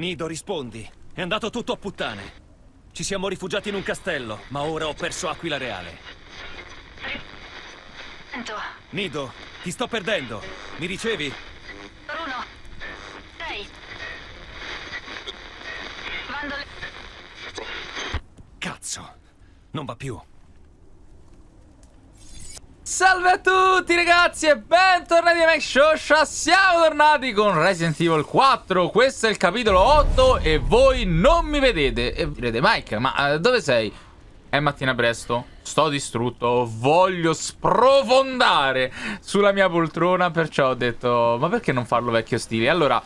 Nido, rispondi. È andato tutto a puttane. Ci siamo rifugiati in un castello, ma ora ho perso Aquila Reale. Nido, ti sto perdendo. Mi ricevi? Bruno, sei. Vandole. Cazzo, non va più. Salve a tutti ragazzi e bentornati a Mike Shosha. Siamo tornati con Resident Evil 4. Questo è il capitolo 8 e voi non mi vedete. E direte: Mike, ma dove sei? È mattina presto, sto distrutto, voglio sprofondare sulla mia poltrona. Perciò ho detto: ma perché non farlo vecchio stile? Allora,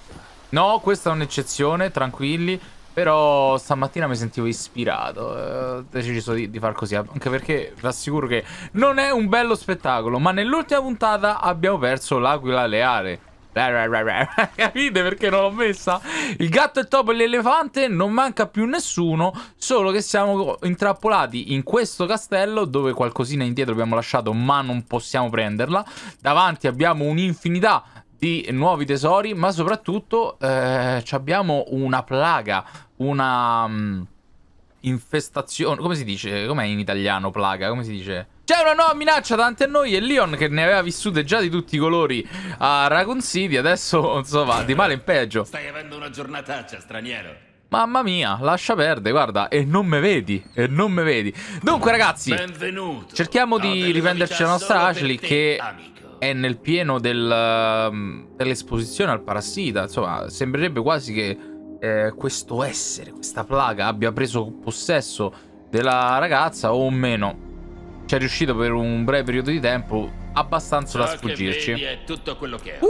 no, questa è un'eccezione, tranquilli. Però stamattina mi sentivo ispirato, ho deciso di far così, anche perché vi assicuro che non è un bello spettacolo, ma nell'ultima puntata abbiamo perso l'Aquila Reale. Capite perché non l'ho messa? Il gatto, il topo e l'elefante, non manca più nessuno, solo che siamo intrappolati in questo castello dove qualcosina indietro abbiamo lasciato ma non possiamo prenderla. Davanti abbiamo un'infinità di nuovi tesori, ma soprattutto abbiamo una plaga, una infestazione, come si dice? Com'è in italiano plaga? Come si dice? C'è una nuova minaccia davanti a noi e Leon, che ne aveva vissute già di tutti i colori a Raccoon City, adesso insomma di male in peggio. Stai avendo una giornataccia, straniero. Mamma mia, lascia perdere, guarda, e non me vedi, e non me vedi. Dunque ragazzi, benvenuto. Cerchiamo di riprenderci la nostra Ashley che... amico. È nel pieno dell'esposizione al parassita. Insomma, sembrerebbe quasi che questo essere, questa plaga, abbia preso possesso della ragazza o meno. Ci è riuscito per un breve periodo di tempo, abbastanza da sfuggirci. È tutto quello che è.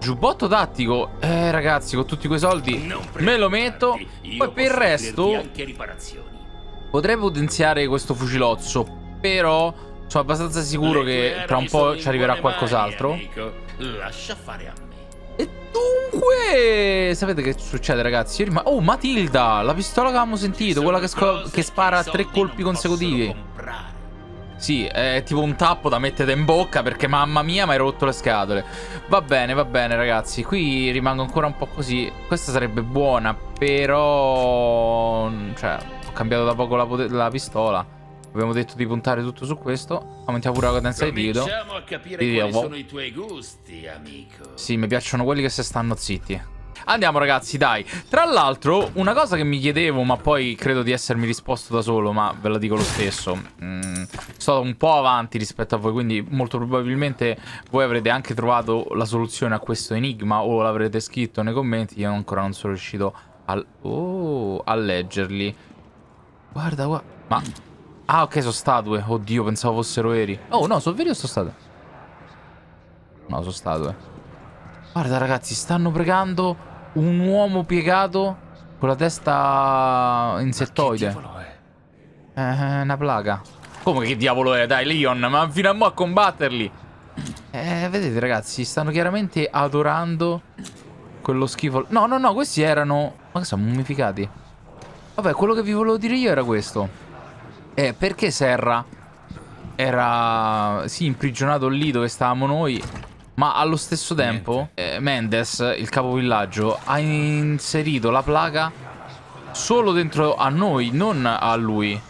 Giubbotto tattico. Ragazzi, con tutti quei soldi me lo metto. Poi per il resto potrei potenziare questo fucilozzo, però sono abbastanza sicuro che tra un po' ci arriverà qualcos'altro. Lascia fare a me. E dunque, sapete che succede ragazzi? Oh, Matilda, la pistola che avevamo sentito, quella che spara 3 colpi consecutivi. Sì, è tipo un tappo da mettere in bocca perché mamma mia mi hai rotto le scatole. Va bene ragazzi, qui rimango ancora un po' così. Questa sarebbe buona, però... cioè, ho cambiato da poco la pistola. Abbiamo detto di puntare tutto su questo. Aumentiamo pure la cadenza di tiro. A capire quali sono i tuoi gusti, amico. Sì, mi piacciono quelli che se stanno zitti. Andiamo ragazzi, dai. Tra l'altro, una cosa che mi chiedevo, ma poi credo di essermi risposto da solo, ma ve la dico lo stesso. Sto un po' avanti rispetto a voi, quindi molto probabilmente voi avrete anche trovato la soluzione a questo enigma o l'avrete scritto nei commenti. Io ancora non sono riuscito a leggerli. Guarda qua. Ma... ah, ok, sono statue. Oddio, pensavo fossero veri. Oh, no, sono veri o sono statue? No, sono statue. Guarda, ragazzi, stanno pregando un uomo piegato con la testa insettoide. Una plaga. Come che diavolo è? Dai, Leon, ma fino a mo' a combatterli. Vedete, ragazzi, stanno chiaramente adorando quello schifo. No, no, no, questi erano... ma che sono mummificati? Vabbè, quello che vi volevo dire io era questo. Perché Serra era, sì, imprigionato lì dove stavamo noi, ma allo stesso tempo Mendes, il capovillaggio, ha inserito la plaga solo dentro a noi, non a lui.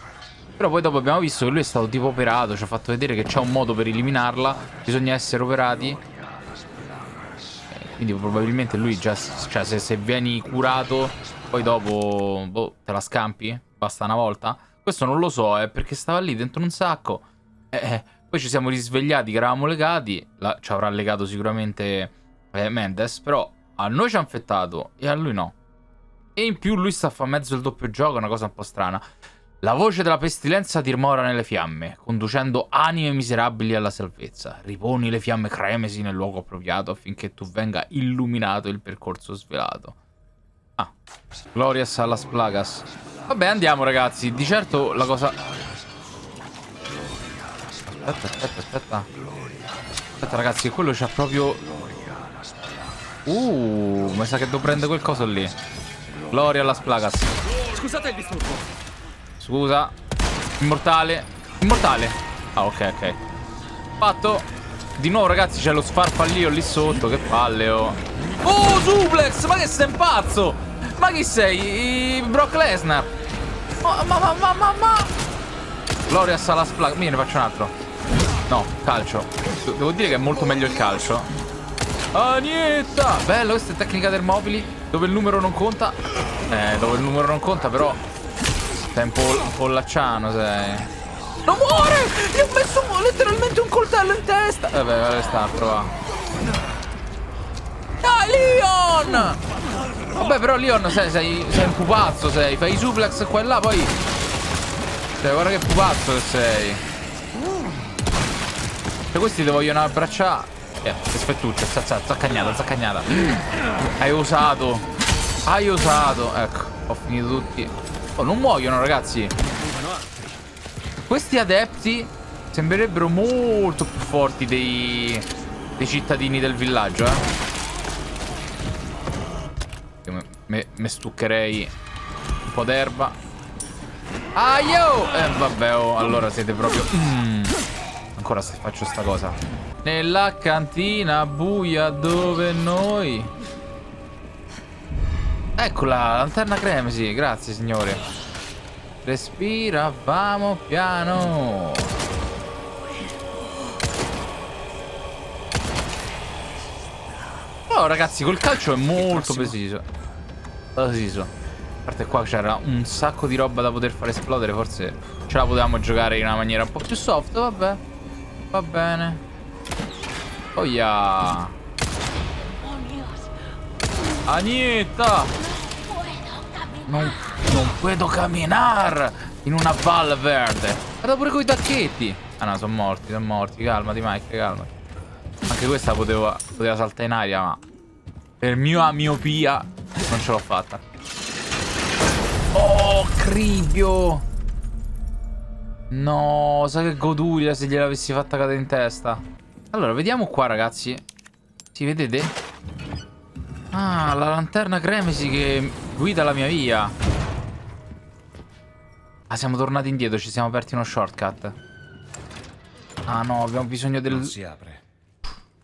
Però poi dopo abbiamo visto che lui è stato tipo operato, ci ha fatto vedere che c'è un modo per eliminarla, bisogna essere operati. Quindi probabilmente lui già, cioè se vieni curato, poi dopo boh, te la scampi, basta una volta. Questo non lo so, perché stava lì dentro un sacco. Poi ci siamo risvegliati che eravamo legati. Ci avrà legato sicuramente Mendes, però a noi ci ha infettato e a lui no. E in più lui sta a fare mezzo il doppio gioco, è una cosa un po' strana. La voce della pestilenza ti dimora nelle fiamme, conducendo anime miserabili alla salvezza. Riponi le fiamme cremesi nel luogo appropriato affinché tu venga illuminato il percorso svelato. Ah, Glorias alla Splagas. Vabbè, andiamo ragazzi. Di certo la cosa... aspetta, aspetta, aspetta. Aspetta ragazzi, quello c'ha proprio... mi sa che devo prendere quel coso lì. Gloria alla Splagas. Scusate il disturbo. Scusa. Immortale. Immortale. Ah, ok, ok. Fatto. Di nuovo ragazzi c'è lo sfarfallio lì sotto. Che palle, oh. Oh, suplex. Ma che sei un pazzo. Ma chi sei? Brock Lesnar? Ma. Gloria Sala Splag. Io ne faccio un altro. No, calcio. Devo dire che è molto meglio il calcio. Anietta! Bello, questa è tecnica del mobili. Dove il numero non conta. Dove il numero non conta, però. Sei un po' pollacciano, sei. Non muore! Gli ho messo letteralmente un coltello in testa. Vabbè, vabbè, sta a provare. Ah, Leon! Vabbè, però Leon, sei un pupazzo, sei. Fai i suplex qua e là, poi. Cioè, guarda che pupazzo che sei. Cioè, questi ti vogliono abbracciare. Che spettuccia, zaccagnata, zaccagnata. Hai usato. Hai usato. Ecco, ho finito tutti. Oh, non muoiono, ragazzi. Questi adepti sembrerebbero molto più forti dei cittadini del villaggio, eh. Me stuccherei un po' d'erba. Ah, yo! Vabbè, oh, allora siete proprio... Ancora se faccio sta cosa. Nella cantina buia dove noi... Eccola, lanterna cremesi, grazie signore. Respiravamo piano. Oh ragazzi, col calcio è molto preciso. Preciso. A parte qua c'era un sacco di roba da poter far esplodere. Forse ce la potevamo giocare in una maniera un po' più soft. Vabbè. Va bene. Oh yeah. Anitta. Non puedo camminare in una valle verde. Guarda pure coi tacchetti. Ah no, sono morti, sono morti. Calmati Mike, calmati. Anche questa poteva saltare in aria, ma per mia miopia non ce l'ho fatta. Oh, cribio. No, sai che goduria se gliel'avessi fatta cadere in testa. Allora, vediamo qua ragazzi. Si vedete? Ah, la lanterna cremesi che guida la mia via. Ah, siamo tornati indietro, ci siamo aperti uno shortcut. Ah no, abbiamo bisogno del... Non si apre.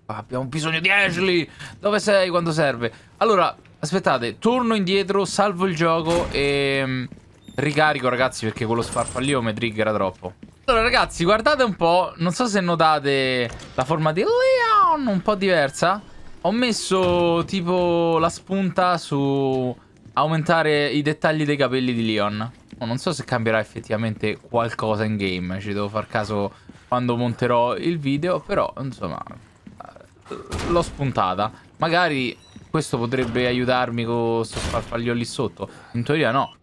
Abbiamo bisogno di Ashley! Dove sei quando serve? Allora, aspettate, torno indietro, salvo il gioco e... Ricarico ragazzi, perché quello sfarfallio mi triggera troppo. Allora ragazzi, guardate un po', non so se notate la forma di Leon un po' diversa. Ho messo tipo la spunta su aumentare i dettagli dei capelli di Leon. Non so se cambierà effettivamente qualcosa in game. Ci devo far caso quando monterò il video. Però, insomma, l'ho spuntata. Magari questo potrebbe aiutarmi con questo farfaglio lì sotto. In teoria no.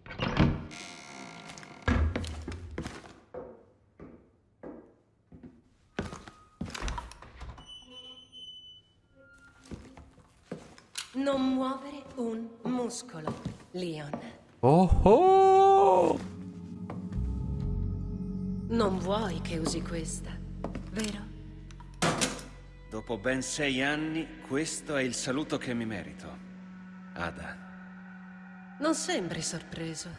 Non muovere un muscolo, Leon. Oh oh! Non vuoi che usi questa, vero? Dopo ben 6 anni, questo è il saluto che mi merito, Ada. Non sembri sorpreso.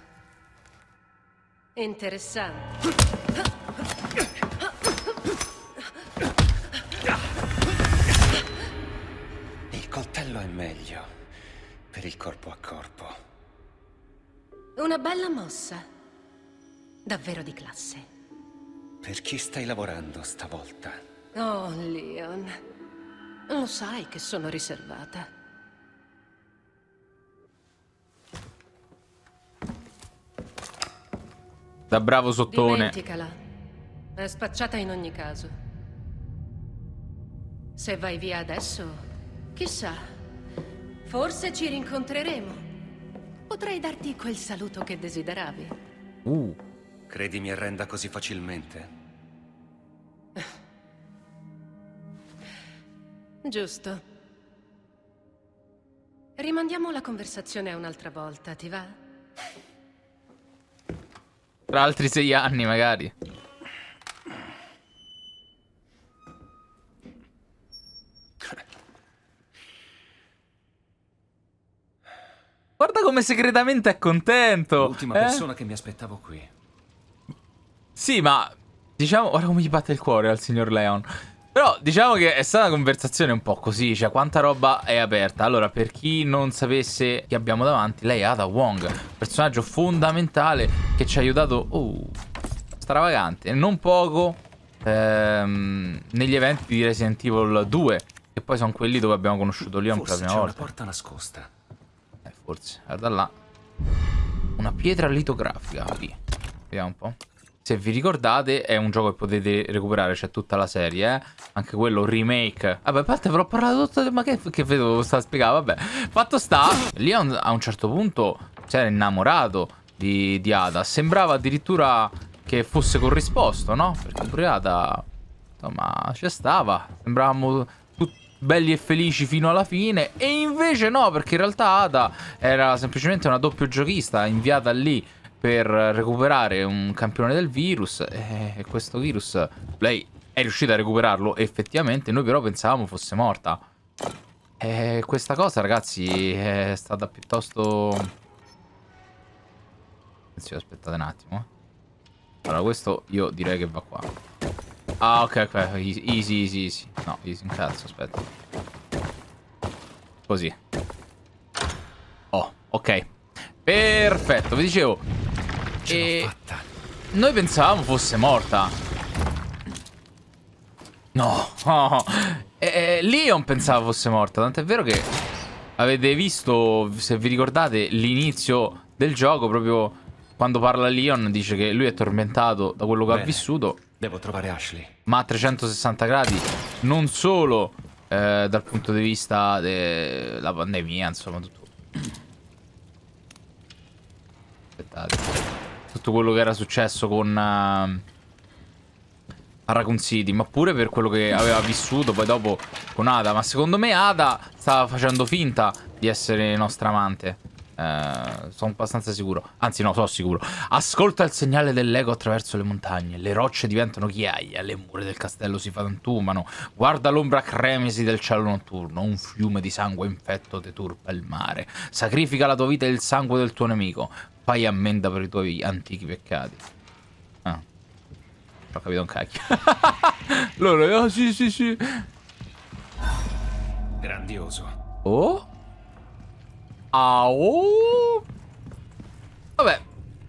Interessante. Il coltello è meglio per il corpo a corpo. Una bella mossa. Davvero di classe. Per chi stai lavorando stavolta? Oh, Leon. Lo sai che sono riservata. Da bravo sottone. Dimenticala. È spacciata in ogni caso. Se vai via adesso, chissà, forse ci rincontreremo. Potrei darti quel saluto che desideravi. Credi mi arrenda così facilmente? Giusto. Rimandiamo la conversazione a un'altra volta, ti va? Tra altri 6 anni, magari. Guarda come segretamente è contento. L'ultima persona che mi aspettavo qui. Sì, ma diciamo, guarda come gli batte il cuore al signor Leon. Però diciamo che è stata una conversazione un po' così, cioè quanta roba è aperta. Allora, per chi non sapesse chi abbiamo davanti, lei è Ada Wong, personaggio fondamentale che ci ha aiutato stravagante, non poco, negli eventi di Resident Evil 2, che poi sono quelli dove abbiamo conosciuto Leon per la prima volta. Forse c'è una porta nascosta. Forse, guarda là. Una pietra litografica lì. Vediamo un po'. Se vi ricordate è un gioco che potete recuperare, c'è tutta la serie, eh? Anche quello remake. Vabbè, a parte ve l'ho parlato tutto, ma che vedo sta spiegando, vabbè. Fatto sta, Leon a un certo punto si era innamorato di Ada, sembrava addirittura che fosse corrisposto, no? Perché pure Ada, insomma, ci stava, sembravamo tutti belli e felici fino alla fine, e invece no, perché in realtà Ada era semplicemente una doppiogiocista inviata lì per recuperare un campione del virus, e questo virus lei è riuscita a recuperarlo effettivamente, noi però pensavamo fosse morta. E questa cosa, ragazzi, è stata piuttosto... aspettate un attimo. Allora, questo io direi che va qua. Ah, ok, ok, easy, easy, easy. No, easy, incazzo, aspetta. Così. Oh, ok. Perfetto, vi dicevo... E noi pensavamo fosse morta. No, oh. Leon pensava fosse morta. Tant'è vero che avete visto, se vi ricordate, l'inizio del gioco, proprio quando parla Leon, dice che lui è tormentato da quello che ha vissuto. Devo trovare Ashley. Ma a 360 gradi, non solo dal punto di vista della pandemia, insomma, tutto. Aspettate, tutto quello che era successo con Raccoon City, ma pure per quello che aveva vissuto poi dopo con Ada. Ma secondo me Ada stava facendo finta di essere nostra amante, sono abbastanza sicuro. Anzi no, sono sicuro. Ascolta il segnale dell'eco attraverso le montagne. Le rocce diventano ghiaia, le mura del castello si fantumano. Guarda l'ombra cremesi del cielo notturno. Un fiume di sangue infetto deturpa il mare. Sacrifica la tua vita e il sangue del tuo nemico. Fai ammenda per i tuoi antichi peccati. Ah, ho capito un cacchio. Loro, oh, sì, sì, sì. Grandioso. Oh? Ah, oh? Vabbè,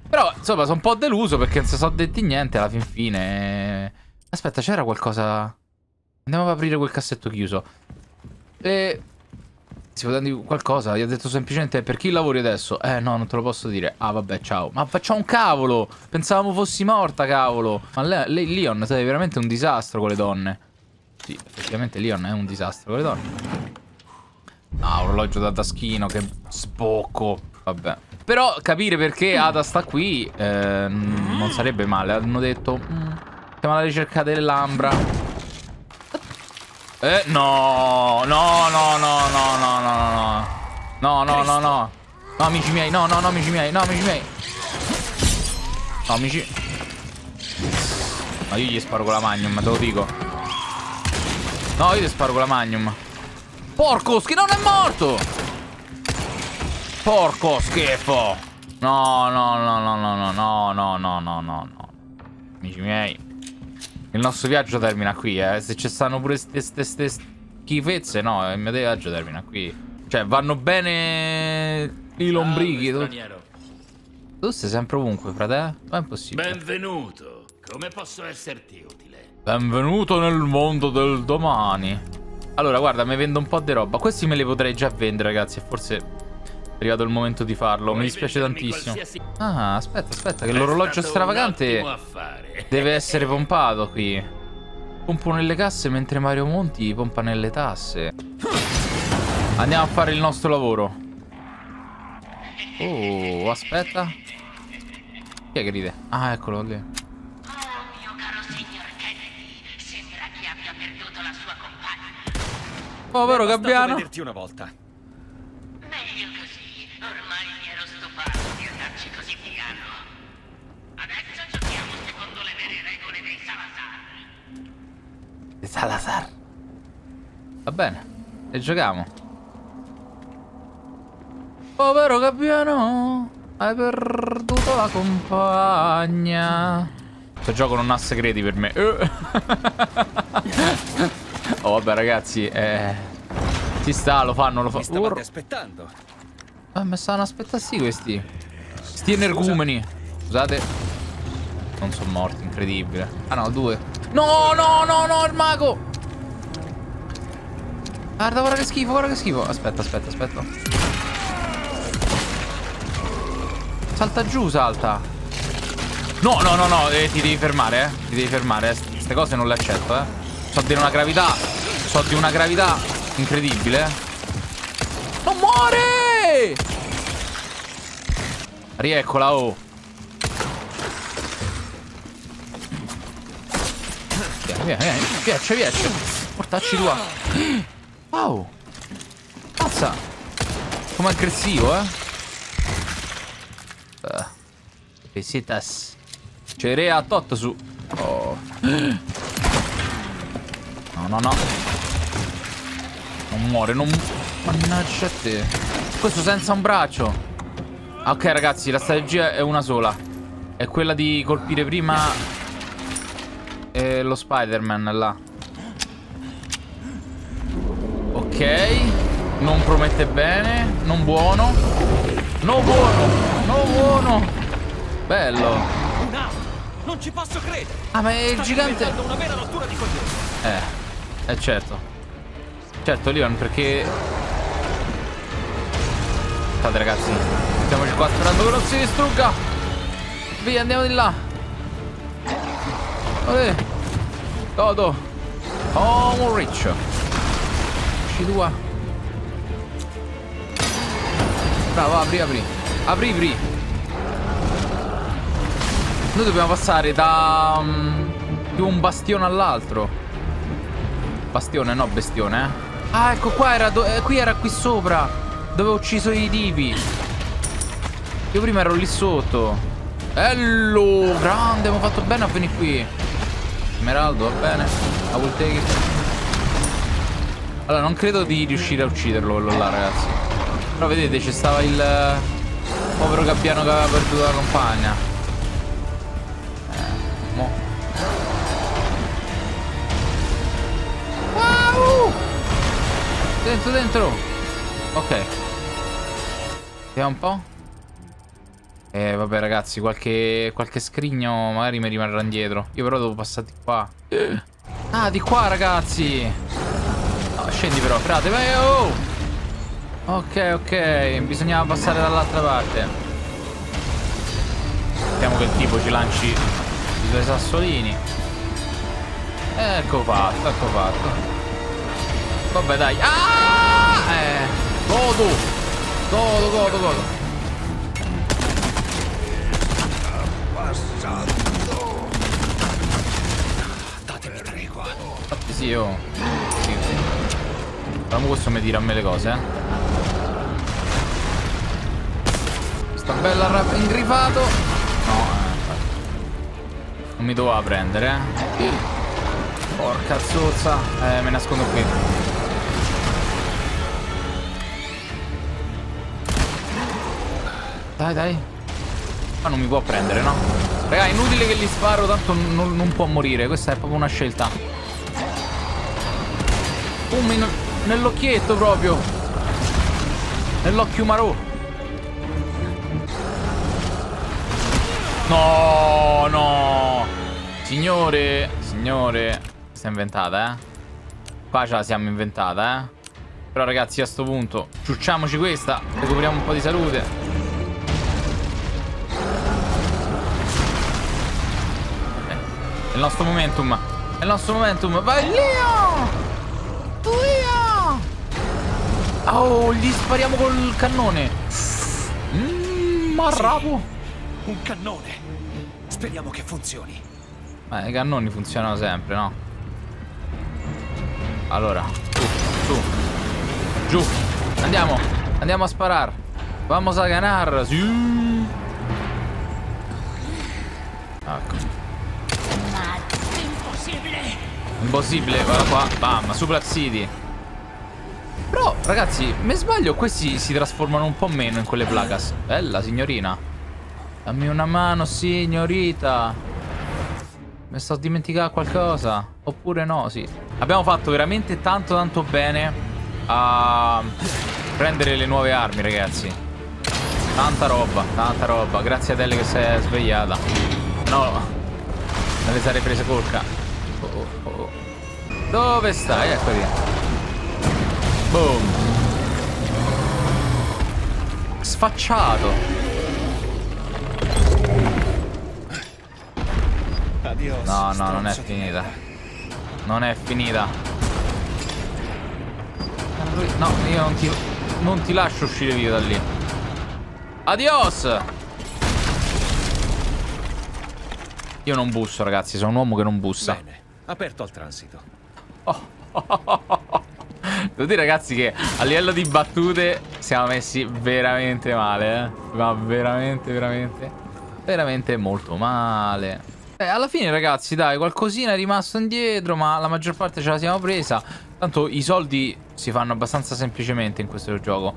però insomma sono un po' deluso perché non si sono detti niente alla fin fine. Aspetta, c'era qualcosa. Andiamo ad aprire quel cassetto chiuso. Si può dire qualcosa? Gli ho detto semplicemente per chi lavori adesso. No, non te lo posso dire. Ah, vabbè, ciao. Ma facciamo un cavolo. Pensavamo fossi morta, cavolo. Ma lei Leon, sei veramente un disastro con le donne. Sì, effettivamente Leon è un disastro con le donne. Ah, orologio da taschino, che sbocco. Vabbè. Però capire perché Ada sta qui non sarebbe male. Hanno detto siamo alla ricerca dell'Ambra. No, no, no, no, no, no, no, no, no, no, no, no, no, amici miei, no, no, no, amici miei, no, amici miei, no, amici, no, io gli sparo con la Magnum, te lo dico, no, io gli sparo con la Magnum, porco schifo, non è morto, porco schifo, no, no, no, no, no, no, no, no, no, no, no, no, amici miei. Il nostro viaggio termina qui, eh. Se ci stanno pure ste schifezze, no, il mio viaggio termina qui. Cioè, vanno bene i lombrichi. Tu sei sempre ovunque, frate. Ma è impossibile. Benvenuto. Come posso esserti utile? Benvenuto nel mondo del domani. Allora, guarda, mi vendo un po' di roba. Questi me li potrei già vendere, ragazzi. Forse è arrivato il momento di farlo. Mi dispiace tantissimo. Ah, aspetta, aspetta, che l'orologio stravagante deve essere pompato qui. Pompo nelle casse mentre Mario Monti pompa nelle tasse. Andiamo a fare il nostro lavoro. Oh, aspetta. Chi è che ride? Ah, eccolo lì. Oh, mio caro signor Kennedy, sembra che abbia perduto la sua compagna. Povero gabbiano. Devo vederti una volta. Meglio così, ormai mi ero stufato di andarci così piano. Adesso giochiamo secondo le vere regole dei Salazar. Dei Salazar? Va bene, e giochiamo. Povero gabbiano, hai perduto la compagna. Questo gioco non ha segreti per me. Oh vabbè ragazzi, ci sta, lo fanno, lo fanno. Stavate aspettando. Ma stanno aspettassi questi. Sti energumeni. Scusate. Non sono morti, incredibile. Ah no, due. No, no, no, no, il mago. Guarda, guarda che schifo, guarda che schifo. Aspetta, aspetta, aspetta. Salta giù, salta. No, no, no, no, ti devi fermare, eh. Ti devi fermare, queste cose non le accetto, eh. So di una gravità. So di una gravità incredibile. Non muore! Rieccola, oh. Vieni, vieni, vieni. Piaccia, piaccia. Portacci qua. Wow. Pazza. Come aggressivo, eh. Visitas. Cerea a tot su. Oh. No, no, no. Non muore, non... Mannaggia te. Questo senza un braccio. Ok, ragazzi, la strategia è una sola. È quella di colpire prima lo Spider-Man là. Ok. Non promette bene. Non buono. No buono. No buono. Bello. Non ci posso credere. Ah, ma è il gigante. Una vera rottura di coglioni. Certo. Certo, Leon, perché... State ragazzi. Mettiamoci qua sperando che non si distrugga. Via, andiamo di là. Vabbè. Todo. Oh, un riccio. Usci tua. Bravo, apri, apri. Apri, apri. Noi dobbiamo passare da... di un bastione all'altro. Bastione, no, bestione, eh. Ah, ecco qua era, qui era qui sopra. Dove ho ucciso i tipi. Io prima ero lì sotto. Bello, grande, mi ho fatto bene a venire qui. Smeraldo, va bene. A volte che... Allora, non credo di riuscire a ucciderlo quello là, ragazzi. Però vedete, c'è stava il povero gabbiano che aveva perduto la compagna. Mo. Dentro, dentro. Ok. Vediamo un po'. Vabbè ragazzi, qualche scrigno magari mi rimarrà indietro. Io però devo passare di qua. Ah, di qua ragazzi. No, scendi però, frate. Oh! Ok, ok. Bisognava passare dall'altra parte. Aspettiamo che il tipo ci lanci i due sassolini. Ecco fatto, ecco fatto. Vabbè dai. Ah! Godo. Godo, godo, godo. Datemi tregua. Infatti sì, io. Però questo mi tira a me le cose, eh. Sta bella rap ingrifato. No, non mi doveva prendere, eh. Porca zozza. Me nascondo qui. Dai, dai. Ma non mi può prendere, no? Raga, è inutile che gli sparo, tanto non può morire. Questa è proprio una scelta. Boom, nell'occhietto proprio. Nell'occhio marò. No, no. Signore, signore. Si è inventata, eh. Qua ce la siamo inventata, eh. Però ragazzi, a sto punto ciucciamoci questa. Recuperiamo un po' di salute. È il nostro momentum. È il nostro momentum. Vai Leon. Leon. Oh, gli spariamo col cannone. Marravo. Sì, un cannone. Speriamo che funzioni. Ma i cannoni funzionano sempre, no? Allora, su, giù. Andiamo. Andiamo a sparar. Vamos a ganar. Sì. Ecco. Impossibile, guarda qua. Bam, Super City. Però, ragazzi, mi sbaglio, questi si trasformano un po' meno in quelle placas. Bella signorina. Dammi una mano, signorita. Mi sto dimenticando qualcosa. Oppure no, sì. Abbiamo fatto veramente tanto bene a prendere le nuove armi, ragazzi. Tanta roba, tanta roba. Grazie a Adele che si è svegliata. No, me le sarei prese colca. Oh. Dove stai? Ecco lì. Boom. Sfacciato. No, non è finita. Non è finita. No, io non ti lascio uscire via da lì. Adios. Io non busso, ragazzi. Sono un uomo che non bussa. Bene, aperto al transito. Devo dire, ragazzi, che a livello di battute siamo messi veramente male, eh? Ma veramente molto male. Alla fine, ragazzi, dai, qualcosina è rimasto indietro, ma la maggior parte ce la siamo presa. Tanto i soldi si fanno abbastanza semplicemente in questo gioco.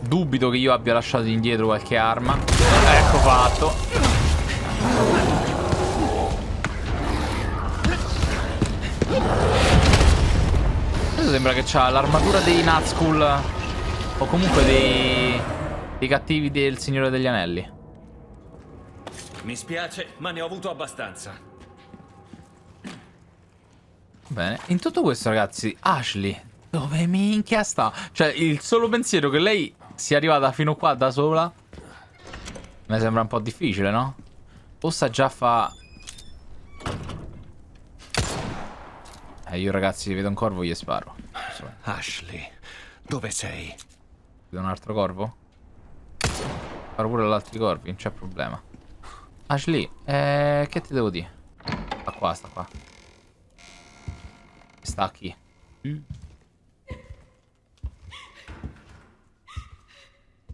Dubito che io abbia lasciato indietro qualche arma. Ecco fatto. Questo sembra che c'ha l'armatura dei Nazgûl, o comunque dei cattivi del Signore degli Anelli. Mi spiace, ma ne ho avuto abbastanza. Bene, in tutto questo, ragazzi, Ashley dove minchia sta? Cioè, il solo pensiero che lei sia arrivata fino qua da sola mi sembra un po' difficile, no? O sta già fa... io, ragazzi, vedo un corvo e gli sparo. Ashley, dove sei? Vedo un altro corvo? Sparo pure agli altri corvi, non c'è problema. Ashley, che ti devo dire? Sta qua. Sta qui. Lei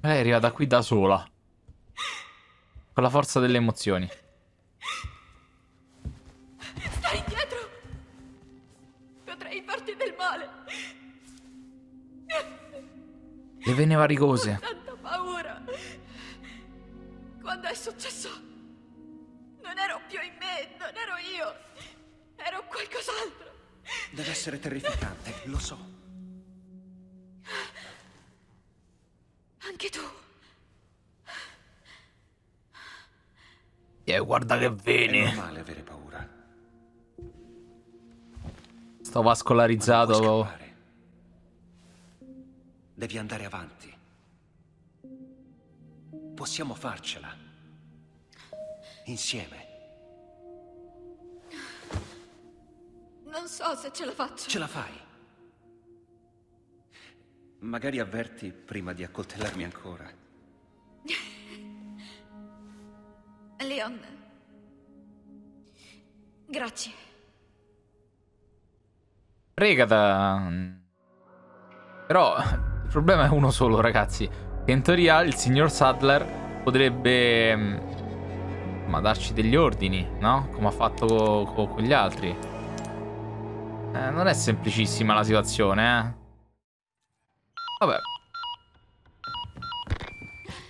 è arrivata qui da sola. Con la forza delle emozioni. Stai indietro. Potrei farti del male. Le vene varicose. Ho tanta paura. Quando è successo? Non ero più in me, non ero io. Ero qualcos'altro. Deve essere terrificante, lo so. Anche tu. Guarda che vene. È normale avere paura. Sto vascolarizzato. Devi andare avanti. Possiamo farcela. Insieme. Non so se ce la faccio. Ce la fai. Magari avverti prima di accoltellarmi ancora. Leon, grazie. Fregata. Però il problema è uno solo, ragazzi. Che in teoria il signor Sadler potrebbe... ma darci degli ordini, no? Come ha fatto con gli altri. Non è semplicissima la situazione, eh? Vabbè.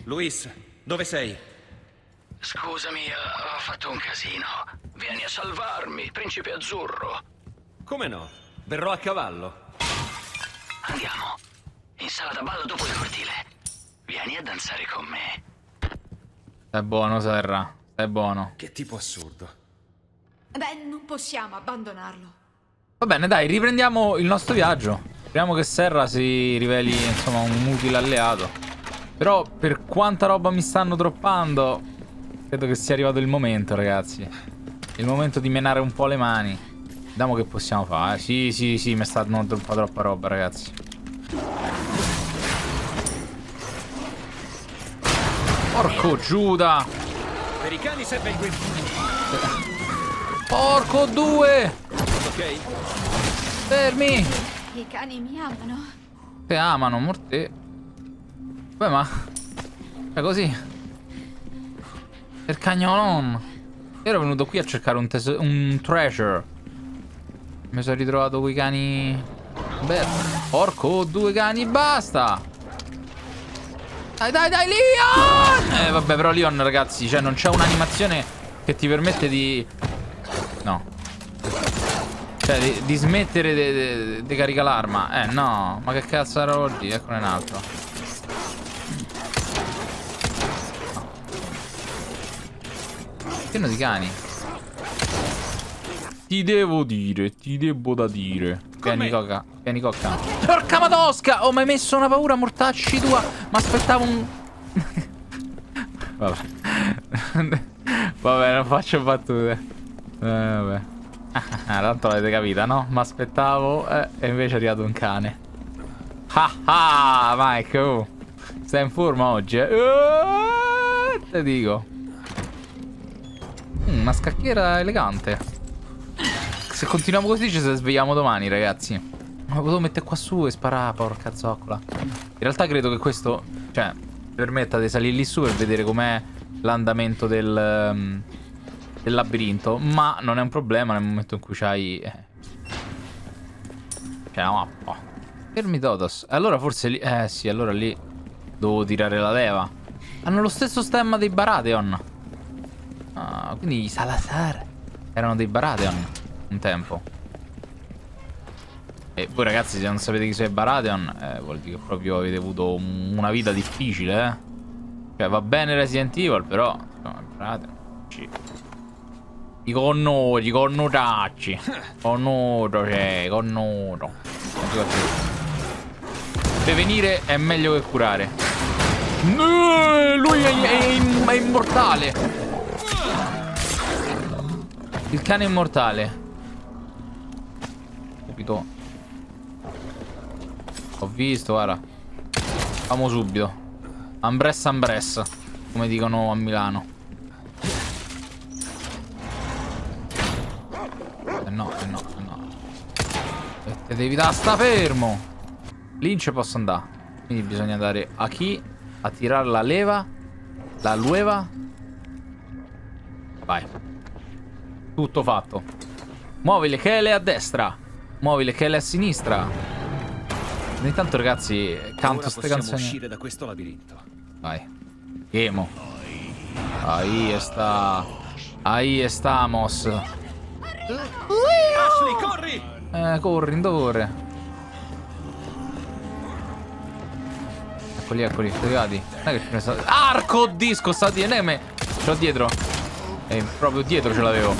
Luis, dove sei? Scusami, ho fatto un casino. Vieni a salvarmi, principe azzurro. Come no? Verrò a cavallo. Andiamo. In sala da ballo dopo il cortile. Vieni a danzare con me. È buono, Serra. È buono. Che tipo assurdo. Beh, non possiamo abbandonarlo. Va bene, dai, riprendiamo il nostro viaggio. Speriamo che Serra si riveli, insomma, un utile alleato. Però per quanta roba mi stanno droppando, credo che sia arrivato il momento, ragazzi. Il momento di menare un po' le mani. Vediamo che possiamo fare. Sì, mi stanno droppando troppa roba, ragazzi. Porco Giuda. Per i cani serve il guinzaglio. Porco due. Ok. Fermi. I cani mi amano. Te amano, morte. Beh, ma è così. Per cagnolon. Io ero venuto qui a cercare un treasure. Mi sono ritrovato quei cani. Beh, porco due cani, basta. Dai, Leon! Vabbè, però Leon, ragazzi, cioè non c'è un'animazione che ti permette di No. Cioè, di smettere di caricare l'arma. No. Ma che cazzo era oggi? Eccone un altro. No. Pieno di cani. Ti devo dire, ti devo da dire. Vieni cocca, vieni cocca. Porca madosca! Oh, mi hai messo una paura, mortacci tua. Ma aspettavo un... Vabbè. Vabbè, non faccio battute. Vabbè. Tanto l'avete capita, no? Mi aspettavo e invece è arrivato un cane. Ah, Mike, oh. Stai in forma oggi, eh? Te dico. Una scacchiera elegante. Se continuiamo così ci svegliamo domani, ragazzi. Ma lo potevo mettere qua su e sparare, porca zoccola. In realtà credo che questo, cioè, permetta di salire lì su per vedere com'è l'andamento del labirinto, ma non è un problema nel momento in cui c'hai c'è la mappa. Fermi totos. Allora forse lì, sì, allora lì devo tirare la leva. Hanno lo stesso stemma dei Baratheon. Ah, quindi i Salazar erano dei Baratheon un tempo. E voi ragazzi, se non sapete chi sono i Baratheon, vuol dire che proprio avete avuto una vita difficile, eh. Cioè, va bene Resident Evil, però no, Baratheon i connotacci. Connoto, cioè, connoto. Prevenire è meglio che curare. Lui è immortale. Il cane è immortale. Subito. Ho visto, guarda. Famo subito. Ambressa, ambressa, come dicono a Milano. No. Te devi da sta fermo. Lì ci posso andare. Quindi bisogna andare a chi? A tirare la leva. La lueva. Vai. Tutto fatto. Muovi le chele a destra. Muovi le chele a sinistra. Ogni tanto ragazzi canto ste canzoni. Uscire da questo labirinto. Vai. Emo. Ahí estamos. Ashley, corri! Corri, dove corre? Eccoli, eccoli, arrivati. Non è che sta... Arco disco, sta di eneme! Ce l'ho dietro. E proprio dietro ce l'avevo.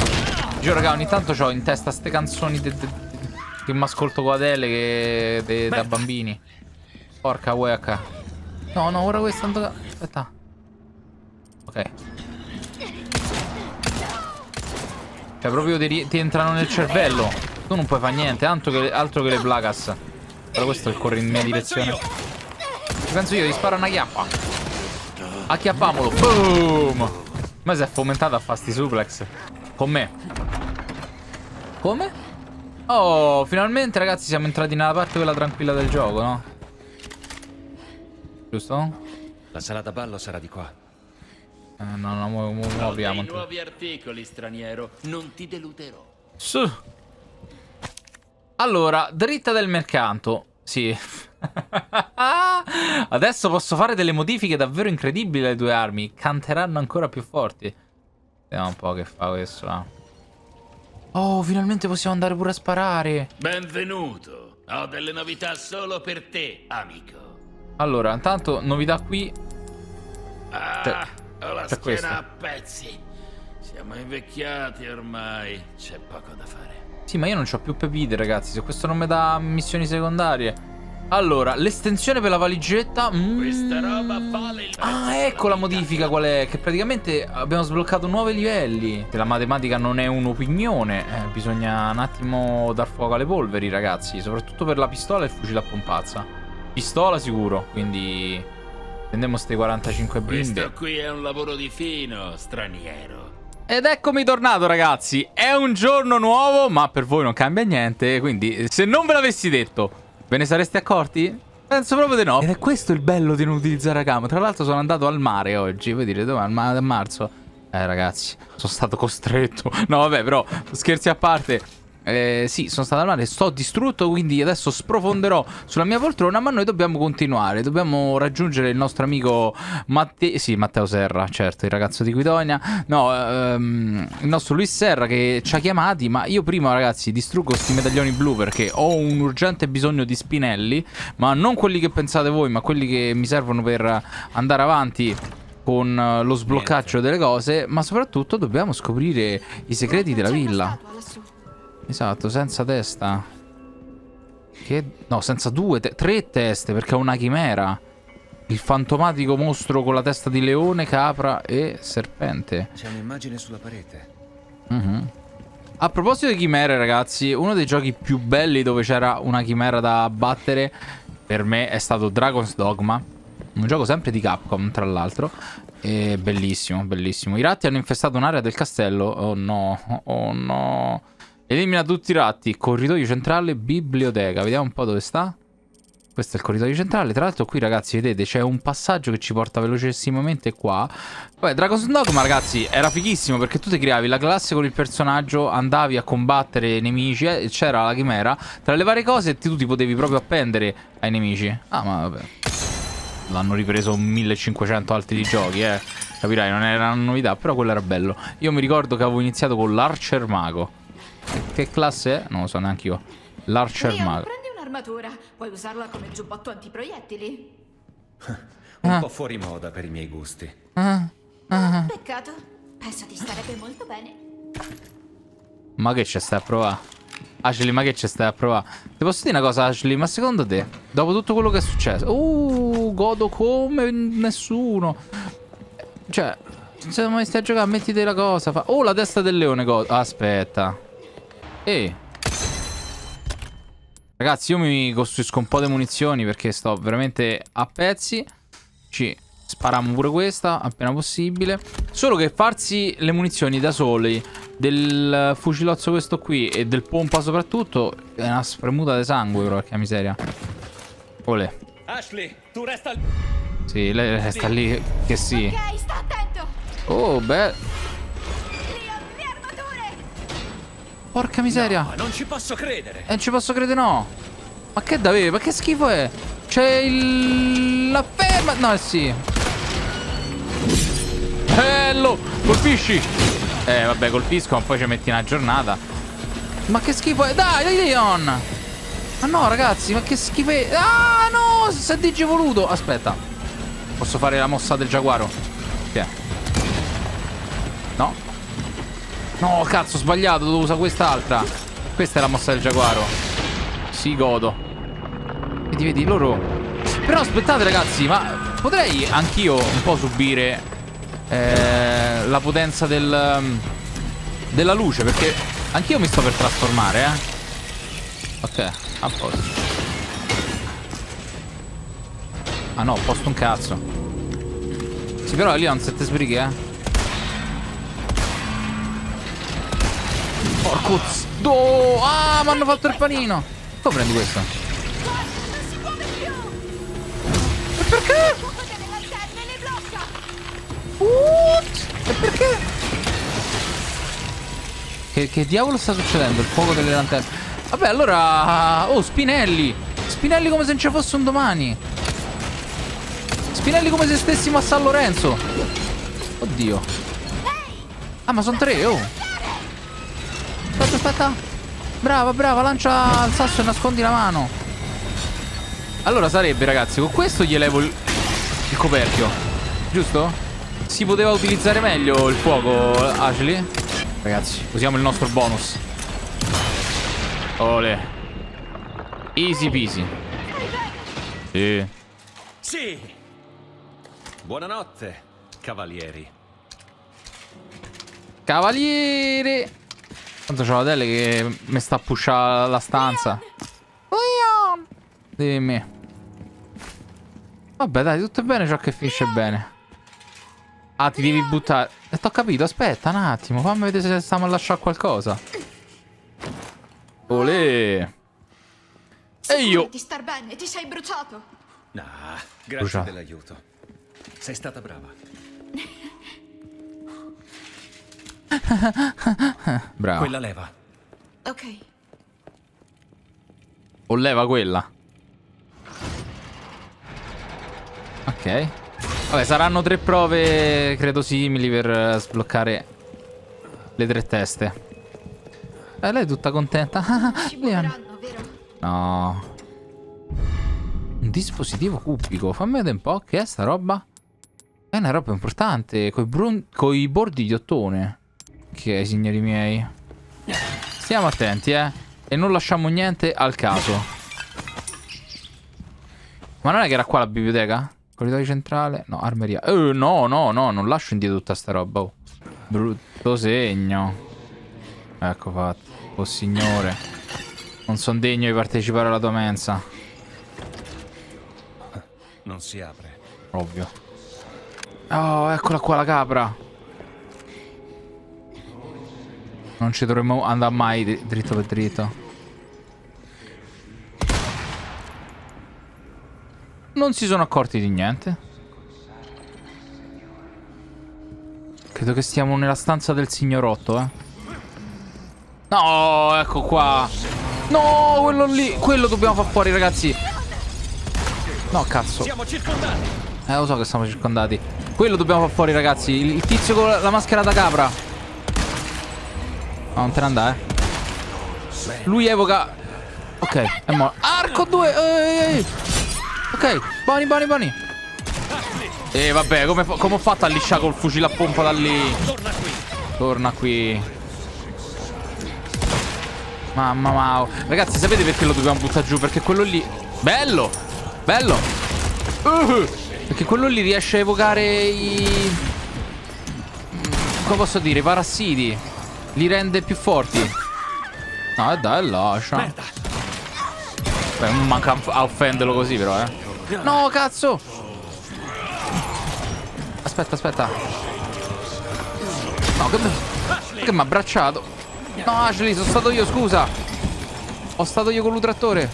Giuro, raga, ogni tanto c'ho in testa ste canzoni che mi ascolto qua tele che da bambini. Porca wecca. No, ora questo andò... Aspetta. Ok. Cioè proprio ti entrano nel cervello. Tu non puoi fare niente, altro che le placas. Però questo è il corri in mia direzione. Ci penso io, gli sparo una chiappa. Acchiappamolo. Boom. Ma si è fomentato a fare sti suplex. Con me. Come? Oh, finalmente ragazzi siamo entrati nella parte quella tranquilla del gioco, no? Giusto? La sala da ballo sarà di qua. No, muoviamo. Nuovi articoli, straniero. Non ti deluderò. Su. Allora, dritta del mercato. Sì. Adesso posso fare delle modifiche davvero incredibili alle due armi. Canteranno ancora più forti. Vediamo un po' che fa questo là. Oh, finalmente possiamo andare pure a sparare. Benvenuto. Ho delle novità solo per te, amico. Allora, intanto, novità qui. Ho la schiena a pezzi. Siamo invecchiati ormai. C'è poco da fare. Sì, ma io non c'ho più pepite, ragazzi. Se questo non mi dà missioni secondarie. Allora, l'estensione per la valigetta. Questa roba vale il... ecco la modifica qual è. Che praticamente abbiamo sbloccato nuovi livelli. La matematica non è un'opinione. Bisogna un attimo dar fuoco alle polveri, ragazzi. Soprattutto per la pistola e il fucile a pompazza. Pistola sicuro, quindi... Prendiamo ste 45 bimbe. Questo qui è un lavoro di fino, straniero. Ed eccomi tornato, ragazzi. È un giorno nuovo, ma per voi non cambia niente. Quindi, se non ve l'avessi detto, ve ne sareste accorti? Penso proprio di no. Ed è questo il bello di non utilizzare la camera. Tra l'altro sono andato al mare oggi. Voi direte, dove? A marzo? Ragazzi, sono stato costretto. No, vabbè, però, scherzi a parte... Sì, sono stato al mare, sto distrutto, quindi adesso sprofonderò sulla mia poltrona. Ma noi dobbiamo continuare, dobbiamo raggiungere il nostro amico Matteo Serra, certo, il ragazzo di Guidonia. No, il nostro Luis Serra che ci ha chiamati. Ma io prima, ragazzi, distruggo questi medaglioni blu perché ho un urgente bisogno di spinelli. Ma non quelli che pensate voi, ma quelli che mi servono per andare avanti con lo sbloccaggio delle cose. Ma soprattutto dobbiamo scoprire i segreti della villa. Esatto, senza testa. Che... no, senza tre teste, perché è una chimera. Il fantomatico mostro con la testa di leone, capra e serpente. C'è un'immagine sulla parete. A proposito di chimere, ragazzi, uno dei giochi più belli dove c'era una chimera da battere per me è stato Dragon's Dogma. Un gioco sempre di Capcom, tra l'altro. E bellissimo, bellissimo. I ratti hanno infestato un'area del castello. Oh no, oh no. Elimina tutti i ratti. Corridoio centrale, biblioteca. Vediamo un po' dove sta. Questo è il corridoio centrale. Tra l'altro qui, ragazzi, vedete, c'è un passaggio che ci porta velocissimamente qua. Poi Dragon's Dogma, ragazzi, era fighissimo perché tu ti creavi la classe con il personaggio, andavi a combattere nemici, c'era la chimera tra le varie cose e tu ti potevi proprio appendere ai nemici. Ah, ma vabbè, l'hanno ripreso 1500 altri di giochi, capirai, non era una novità, però quello era bello. Io mi ricordo che avevo iniziato con l'Archer Mago. Che classe è? Non lo so neanche io. L'Archer Mago. Prendi un'armatura, puoi usarla come giubbotto antiproiettili. Un po' fuori moda per i miei gusti. Peccato, penso ti starebbe molto bene. Ma che ci stai a provare? Ashley, ma che ci stai a provare? Ti posso dire una cosa, Ashley? Ma secondo te, dopo tutto quello che è successo, godo come nessuno. Cioè, se mai stai a giocare, mettiti la cosa. Oh, la testa del leone. Aspetta. Ragazzi, io mi costruisco un po' di munizioni perché sto veramente a pezzi. Ci spariamo pure questa appena possibile. Solo che farsi le munizioni da soli del fucilozzo questo qui e del pompa soprattutto è una spremuta di sangue, però, che miseria. Olè. Ashley, tu resta lì. Sì, lei resta lì. Che sì. Ok, sta attento. Oh, beh. Porca miseria. No, non ci posso credere. Non ci posso credere, no. Ma che davvero? Ma che schifo è? C'è il... la ferma. No, sì. Bello. Colpisci. Vabbè, colpisco, ma poi ci metti una giornata. Ma che schifo è? Dai, dai, Leon. Ma no, ragazzi, ma che schifo è? Ah, no, si è digivoluto. Aspetta. Posso fare la mossa del giaguaro? Che no. No, cazzo, ho sbagliato, devo usare quest'altra. Questa è la mossa del giaguaro. Sì, godo. Vedi, vedi, loro... Però aspettate, ragazzi, ma potrei anch'io un po' subire la potenza della luce, perché anch'io mi sto per trasformare, Ok, a posto. Ah no, ho posto un cazzo. Sì, però Leon, se te sbrighi, Porco zdo! Ah, mi hanno fatto il panino! Come prendi questo? E perché? E perché? Che diavolo sta succedendo? Il fuoco delle lanterne. Vabbè, allora... Oh, spinelli! Spinelli come se non ci fosse un domani! Spinelli come se stessimo a San Lorenzo! Oddio! Ah, ma sono tre, Aspetta, aspetta. Brava, brava, lancia il sasso e nascondi la mano. Allora sarebbe, ragazzi, con questo gli elevo il coperchio. Giusto? Si poteva utilizzare meglio il fuoco, Ashley. Ragazzi, usiamo il nostro bonus. Olè. Easy peasy. Sì. Sì. Buonanotte, cavalieri. Cavalieri. Tanto c'ho la tele che mi sta a pushare la stanza. Leon! Dimmi. Vabbè, dai, tutto è bene ciò che finisce bene. Ah, ti devi buttare. T'ho capito, aspetta un attimo. Fammi vedere se stiamo a lasciare qualcosa. Olè. E io ti star bene, ti sei bruciato. No, grazie dell'aiuto. Sei stata brava. Bravo. Quella leva. Ok. O leva quella. Ok. Vabbè, saranno 3 prove, credo, simili per sbloccare le 3 teste. Lei è tutta contenta. No. Un dispositivo cubico. Fammi vedere un po'. Che è sta roba? È una roba importante. Coi bordi di ottone. Ok, signori miei. Stiamo attenti, e non lasciamo niente al caso. Ma non è che era qua la biblioteca? Corridoio centrale? No, armeria. No, no, no, non lascio indietro tutta sta roba. Oh. Brutto segno. Ecco fatto. Oh signore. Non sono degno di partecipare alla tua mensa. Non si apre. Ovvio. Oh, eccola qua la capra. Non ci dovremmo andare mai dritto per dritto. Non si sono accorti di niente. Credo che stiamo nella stanza del signorotto, No, ecco qua. No, quello lì. Quello dobbiamo far fuori, ragazzi. No, cazzo. Siamo circondati. Lo so che siamo circondati. Quello dobbiamo far fuori, ragazzi. Il tizio con la maschera da capra. No, non te ne andare. Lui evoca. Ok, è morto. Arco 2. Ok, buoni, buoni, buoni. E vabbè, come ho fatto a lisciare col fucile a pompa da lì? Torna qui. Mamma mia. Ragazzi, sapete perché lo dobbiamo buttare giù? Perché quello lì... Bello! Bello! Perché quello lì riesce a evocare i... Come posso dire? I parassiti. Li rende più forti. No, dai, lascia. Beh, non manca a offenderlo così, però, No, cazzo! Aspetta, aspetta. No, che mi ha abbracciato. No, Ashley, sono stato io, scusa. Ho stato io con l'utrattore.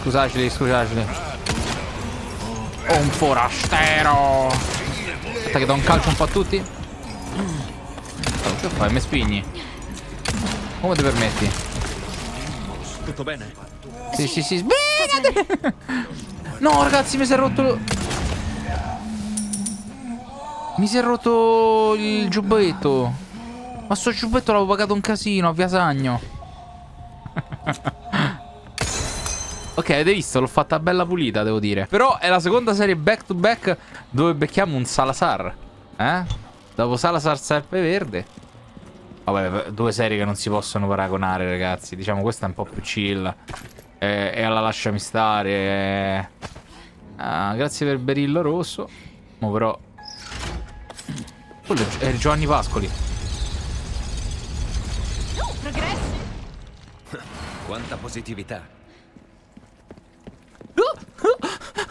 Scusa, Ashley, scusa, Ashley. Ho un forastero. Aspetta che do un calcio un po' a tutti. Che fai? Mi spigni. Come ti permetti? Tutto bene? Sì, sì, sì. Sbrigati! No, ragazzi, mi si è rotto Mi si è rotto il giubbetto. Ma sto ciubbetto l'avevo pagato un casino a Via Sagno. Ok, avete visto? L'ho fatta bella pulita, devo dire. Però è la seconda serie back to back dove becchiamo un Salazar. Dopo Salazar Serpeverde. Vabbè, 2 serie che non si possono paragonare, ragazzi. Diciamo, questa è un po' più chill. E alla lasciami stare. Grazie per il berillo rosso. Ma però... Quello è Giovanni Pascoli. Quanta positività.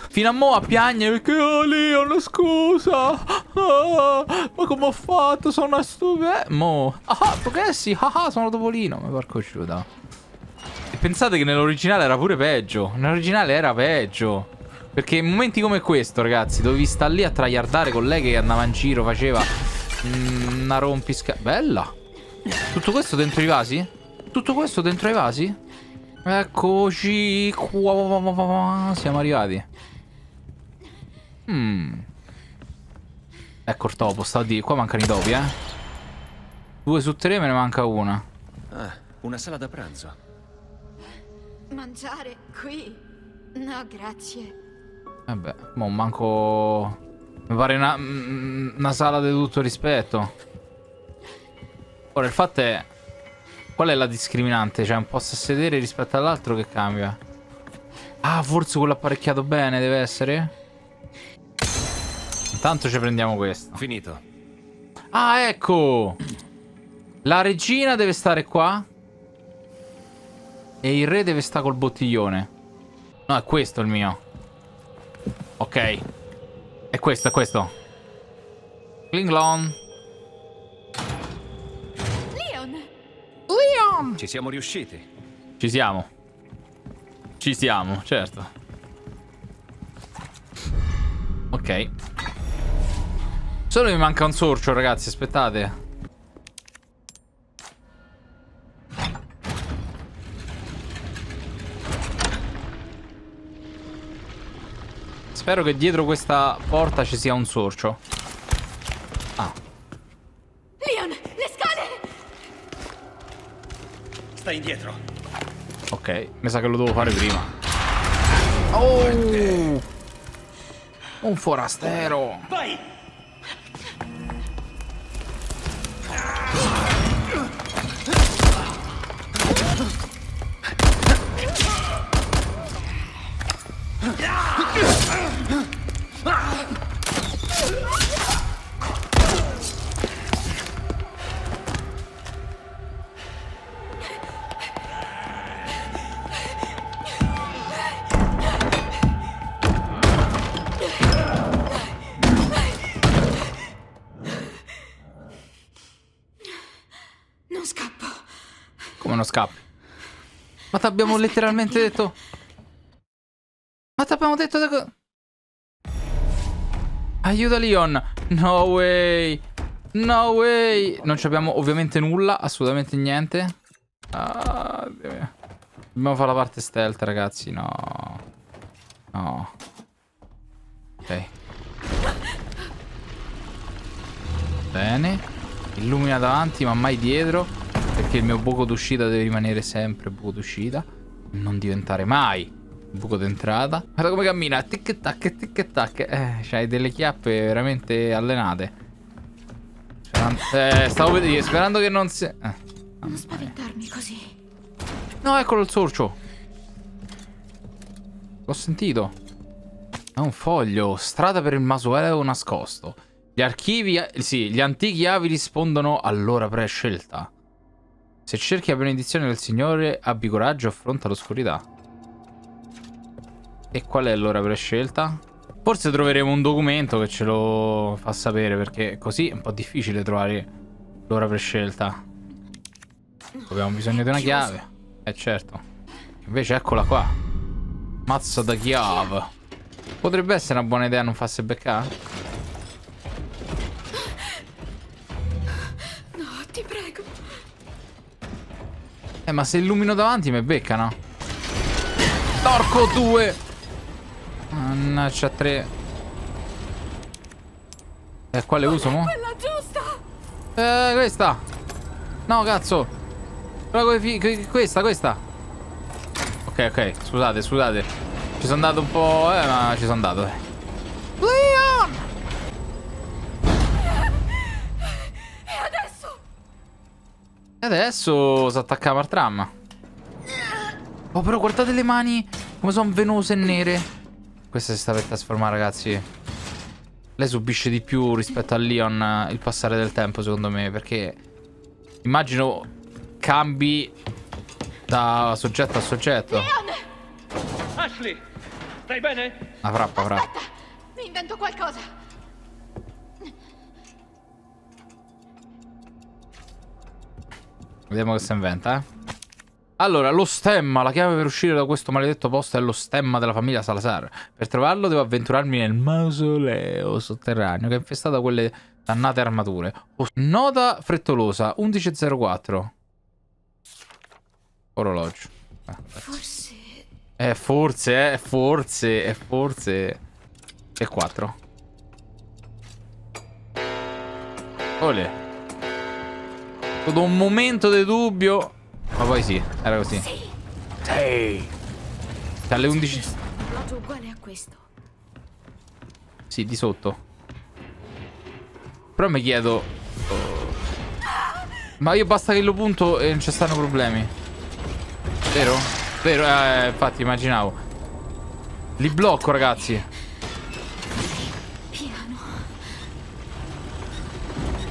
Fino a mo' a piagne perché Leon, scusa. Ma come ho fatto? Sono una stupenda. Mo. Ah, progressi. Ah, sono Topolino. Ma porco ciuda. E pensate che nell'originale era pure peggio. Nell'originale era peggio. Perché in momenti come questo, ragazzi, dovevi stare lì a traiardare con lei che andava in giro, faceva una rompisca. Bella. Tutto questo dentro i vasi? Tutto questo dentro ai vasi? Eccoci qua. Siamo arrivati. Ecco il topo, sta di. Qua mancano i topi, 2 su 3 me ne manca una. Una sala da pranzo. Mangiare qui? No, grazie. Vabbè, mo manco. Mi pare una sala di tutto rispetto. Ora il fatto è. Qual è la discriminante? Cioè, un posto a sedere rispetto all'altro che cambia. Ah, forse quello apparecchiato bene deve essere. Intanto ci prendiamo questo. Finito. Ah, ecco. La regina deve stare qua. E il re deve stare col bottiglione. No, è questo il mio. Ok. È questo, è questo. Klinglon. Ci siamo riusciti. Ci siamo. Ci siamo, certo. Ok. Solo mi manca un sorcio, ragazzi, aspettate. Spero che dietro questa porta ci sia un sorcio. Ah. Leon, le scale! Stai indietro. Ok, mi sa che lo devo fare prima. Oh! Un forastero. Vai! Ma ti abbiamo letteralmente detto. Ma ti abbiamo detto. Aiuta Leon. No way. No way. Non ci abbiamo ovviamente nulla. Assolutamente niente. Ah, dobbiamo fare la parte stealth, ragazzi. No. No. Ok. Bene. Illumina davanti ma mai dietro, perché il mio buco d'uscita deve rimanere sempre buco d'uscita, non diventare mai buco d'entrata. Guarda come cammina, tic tac, tic tac. C'hai delle chiappe veramente allenate. Sperando... stavo per dire, sperando che non si... non spaventarmi così. No, eccolo il sorcio. L'ho sentito. È un foglio. Strada per il mausoleo nascosto. Gli archivi... sì, gli antichi avi rispondono all'ora prescelta. Se cerchi la benedizione del Signore, abbi coraggio e affronta l'oscurità. E qual è l'ora prescelta? Forse troveremo un documento che ce lo fa sapere, perché così è un po' difficile trovare l'ora prescelta. Abbiamo bisogno di una chiave. Certo. Invece eccola qua. Mazza da chiave. Potrebbe essere una buona idea non farsi beccare? Ma se illumino davanti mi beccano. Torco 2. Mannaggia 3. Quale uso mo? Questa. No cazzo. Questa. Ok. Scusate. Ci sono andato un po'. Ma ci sono andato. Leon! Adesso si attaccava al tram. Oh, però guardate le mani come sono venose e nere. Questa si sta per trasformare, ragazzi. Lei subisce di più rispetto a Leon il passare del tempo, secondo me, perché immagino cambi da soggetto a soggetto. Leon! Ashley, stai bene? La frappa. Aspetta, mi invento qualcosa. Vediamo che si inventa, Allora, lo stemma. La chiave per uscire da questo maledetto posto è lo stemma della famiglia Salazar. Per trovarlo devo avventurarmi nel mausoleo sotterraneo che è infestato da quelle dannate armature. Nota frettolosa, 11:04. Orologio. Forse... Forse... E 4. Olè. Da un momento di dubbio, ma poi sì, era così. Sì. Dalle 11. Uguale a questo. Sì, di sotto. Però mi chiedo. Ma io basta che lo punto e non ci stanno problemi. Vero? Vero, infatti immaginavo. Li blocco, ragazzi.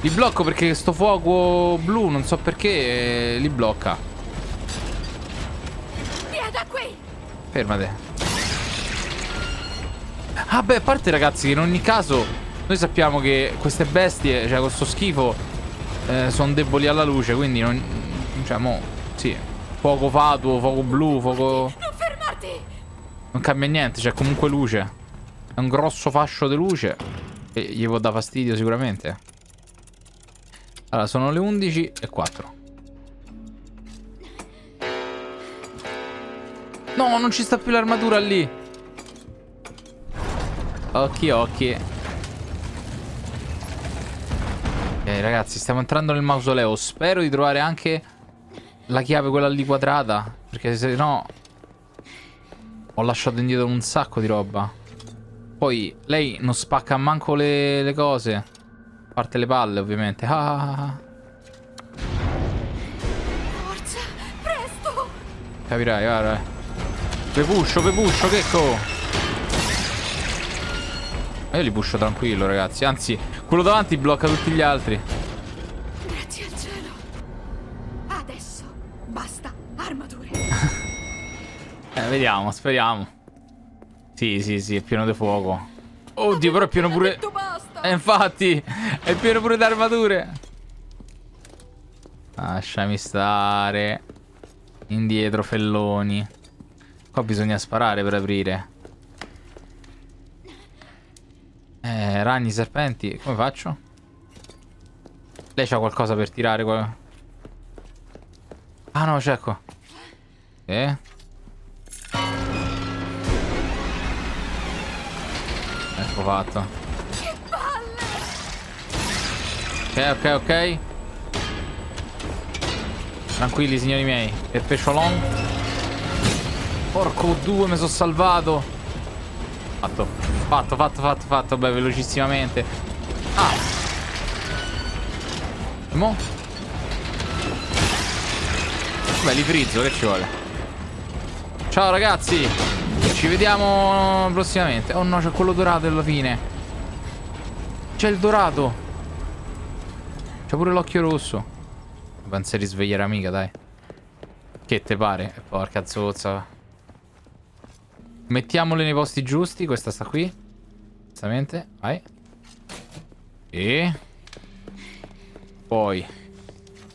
Li blocco perché sto fuoco blu, non so perché, li blocca. Via da qui! Fermate. Ah beh, a parte ragazzi che in ogni caso noi sappiamo che queste bestie, cioè questo schifo, sono deboli alla luce, quindi non... Cioè, mo... Sì. Fuoco fatuo, fuoco blu, fuoco... Non fermarti! Non cambia niente, c'è comunque luce. È un grosso fascio di luce. E gli può dare fastidio sicuramente. Allora, sono le 11:04. No, non ci sta più l'armatura lì. Occhi, occhi. Ok, ragazzi, stiamo entrando nel mausoleo. Spero di trovare anche la chiave, quella lì quadrata, perché se no ho lasciato indietro un sacco di roba. Poi lei non spacca manco le cose, a parte le palle ovviamente. Ah. Forza, presto. Capirai, guarda. Ve puscio, che co? Io li puscio tranquillo, ragazzi. Anzi, quello davanti blocca tutti gli altri. Grazie al cielo. Adesso basta armature. Vediamo, speriamo. Sì, sì, sì, è pieno di fuoco. Oddio, però è pieno pure. Infatti, è pieno pure di armature. Lasciami stare. Indietro, felloni. Qua bisogna sparare per aprire. Ragni, serpenti, come faccio? Lei c'ha qualcosa per tirare qua? Ah no, c'è qua. Ecco fatto. Che palle! Ok, ok, ok. Tranquilli, signori miei. Per pesciolon. Porco due, mi sono salvato. Fatto. Fatto, fatto, fatto, fatto. Beh, velocissimamente. Ah. E mo? Beh, li frizzo, che ci vuole. Ciao ragazzi, ci vediamo prossimamente. Oh no, c'è quello dorato alla fine. C'è il dorato. C'è pure l'occhio rosso. Non si risveglierà mica, dai. Che te pare? Porca zozza. Mettiamole nei posti giusti. Questa sta qui. Giustamente. Vai. E poi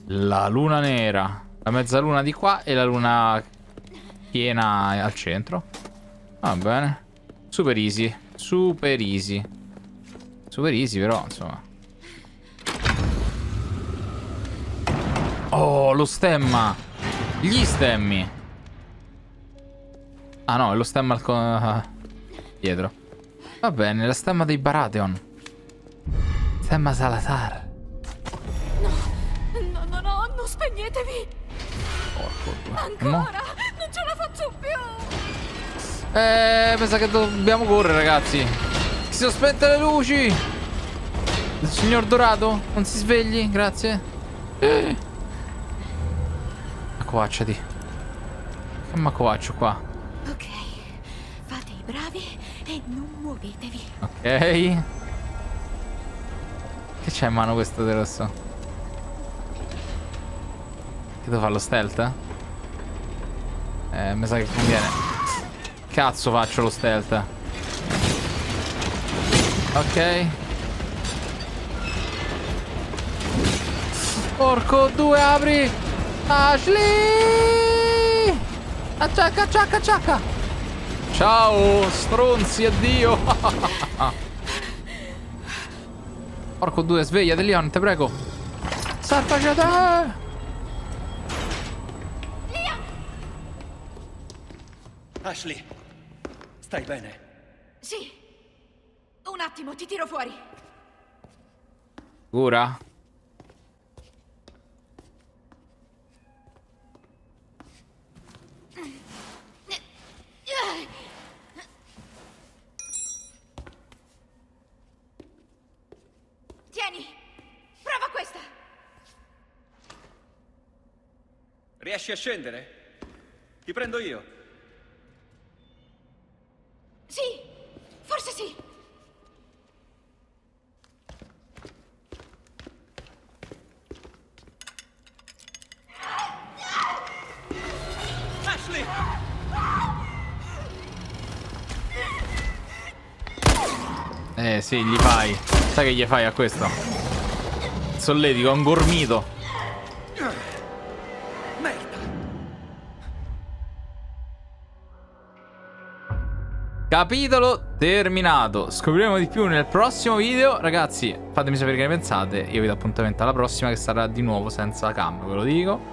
la luna nera, la mezzaluna di qua e la luna piena al centro. Va bene. Super easy. Super easy. Super easy, però insomma. Oh, lo stemma. Gli stemmi. Ah no, è lo stemma dietro. Va bene, la stemma dei Baratheon. Stemma Salazar. No, no, no, non spegnetevi. Porco. Ancora, no? Non ce la faccio più. Pensa che dobbiamo correre, ragazzi. Si sono spente le luci. Il signor Dorato, non si svegli, grazie. Accovacciati. Che m'accovaccio qua? Ok, fate i bravi e non muovetevi. Ok. Che c'è in mano questo del rosso? Che devo fare lo stealth? Mi sa che conviene. Cazzo, faccio lo stealth. Ok. Porco due, apri Ashley. Acciacca, acciacca, acciacca. Ciao, stronzi, addio. Porco due, svegliati, Leon, te prego. Salvaci da Leon. Ashley, stai bene? Sì. Un attimo, ti tiro fuori. Sicura? Riesci a scendere? Ti prendo io. Sì, forse sì. Ashley! Sì, gli fai. Sai che gli fai a questo? Solletico, un gormito. Capitolo terminato. Scopriremo di più nel prossimo video. Ragazzi, fatemi sapere che ne pensate. Io vi do appuntamento alla prossima, che sarà di nuovo senza cam, ve lo dico.